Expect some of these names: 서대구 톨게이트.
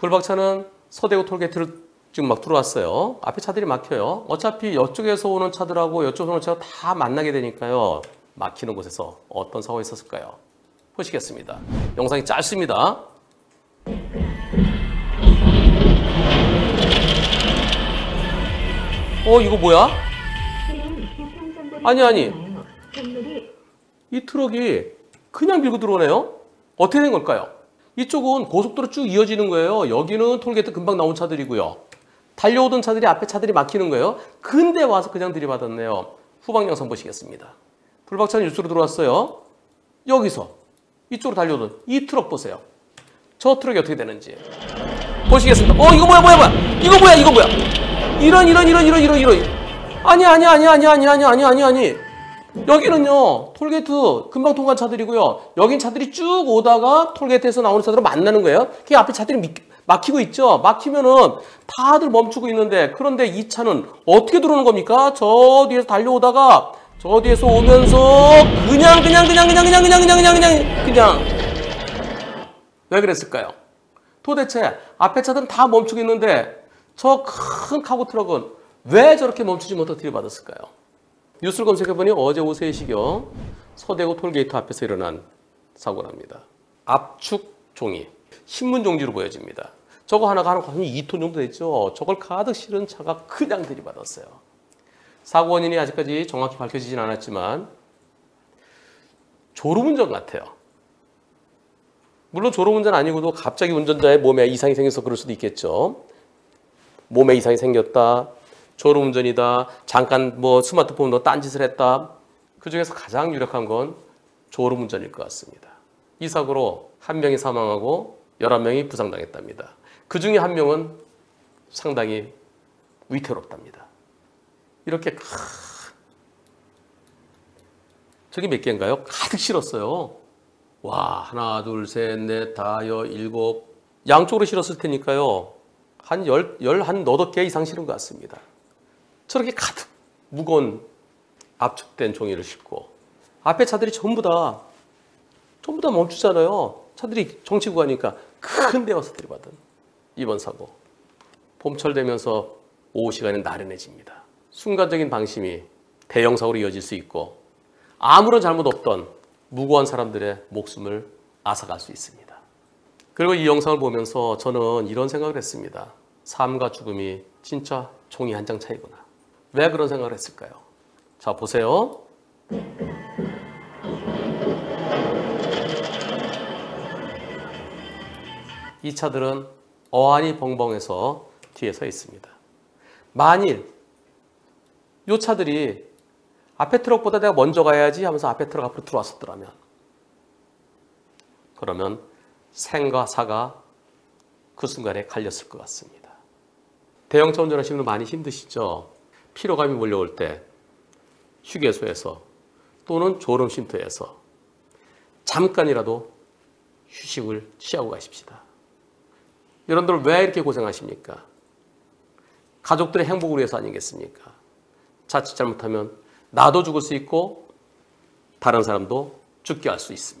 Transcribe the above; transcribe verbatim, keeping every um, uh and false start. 블박차는 서대구 톨게이트를 지금 막 들어왔어요. 앞에 차들이 막혀요. 어차피 이쪽에서 오는 차들하고 이쪽에서 오는 차가 다 만나게 되니까요. 막히는 곳에서 어떤 사고가 있었을까요? 보시겠습니다. 영상이 짧습니다. 어, 이거 뭐야? 아니, 아니. 이 트럭이 그냥 밀고 들어오네요? 어떻게 된 걸까요? 이쪽은 고속도로 쭉 이어지는 거예요. 여기는 톨게이트 금방 나온 차들이고요. 달려오던 차들이 앞에 차들이 막히는 거예요. 근데 와서 그냥 들이받았네요. 후방 영상 보시겠습니다. 블박차는 이쪽으로 들어왔어요. 여기서 이쪽으로 달려오던 이 트럭 보세요. 저 트럭이 어떻게 되는지 보시겠습니다. 어, 이거 뭐야, 뭐야, 뭐야. 이거 뭐야, 이거 뭐야. 이런, 이런, 이런, 이런, 이런, 이런. 아니, 아니, 아니, 아니, 아니, 아니, 아니, 아니, 아니. 여기는요, 톨게이트 금방 통과한 차들이고요. 여긴 차들이 쭉 오다가 톨게이트에서 나오는 차들로 만나는 거예요. 그 앞에 차들이 미, 막히고 있죠. 막히면은 다들 멈추고 있는데, 그런데 이 차는 어떻게 들어오는 겁니까? 저 뒤에서 달려오다가 저 뒤에서 오면서 그냥 그냥 그냥 그냥 그냥 그냥 그냥 그냥 그냥 그냥 왜 그랬을까요? 도대체 앞에 차들은 다 멈추고 있는데 저 큰 카고 트럭은 왜 저렇게 멈추지 못하고 들이받았을까요? 뉴스를 검색해보니 어제 오후 세 시경 서대구 톨게이트 앞에서 일어난 사고랍니다. 압축 종이, 신문 종지로 보여집니다. 저거 하나가 한 이 톤 정도 됐죠. 저걸 가득 실은 차가 그냥 들이받았어요. 사고 원인이 아직까지 정확히 밝혀지진 않았지만 졸음운전 같아요. 물론 졸음운전 아니고도 갑자기 운전자의 몸에 이상이 생겨서 그럴 수도 있겠죠. 몸에 이상이 생겼다. 졸음운전이다. 잠깐 뭐 스마트폰으로 딴짓을 했다. 그중에서 가장 유력한 건 졸음운전일 것 같습니다. 이 사고로 한 명이 사망하고 열한 명이 부상당했답니다. 그중에 한 명은 상당히 위태롭답니다. 이렇게 큰 저게 몇 개인가요? 가득 실었어요. 와, 하나, 둘, 셋, 넷, 다, 여, 일곱. 양쪽으로 실었을 테니까요. 한 열, 열, 한 너덟 개 이상 실은 것 같습니다. 저렇게 가득 무거운 압축된 종이를 싣고 앞에 차들이 전부 다, 전부 다 멈추잖아요. 차들이 정치고 가니까 큰 데 와서 들이받은 이번 사고. 봄철 되면서 오후 시간에 나른해집니다. 순간적인 방심이 대형 사고로 이어질 수 있고 아무런 잘못 없던 무고한 사람들의 목숨을 앗아갈 수 있습니다. 그리고 이 영상을 보면서 저는 이런 생각을 했습니다. 삶과 죽음이 진짜 종이 한 장 차이구나. 왜 그런 생각을 했을까요? 자, 보세요. 이 차들은 어안이 벙벙해서 뒤에 서 있습니다. 만일 이 차들이 앞에 트럭보다 내가 먼저 가야지 하면서 앞에 트럭 앞으로 들어왔었더라면, 그러면 생과 사가 그 순간에 갈렸을 것 같습니다. 대형차 운전하시는 분 많이 힘드시죠? 피로감이 몰려올 때 휴게소에서 또는 졸음 쉼터에서 잠깐이라도 휴식을 취하고 가십시다. 여러분들 왜 이렇게 고생하십니까? 가족들의 행복을 위해서 아니겠습니까? 자칫 잘못하면 나도 죽을 수 있고 다른 사람도 죽게 할 수 있습니다.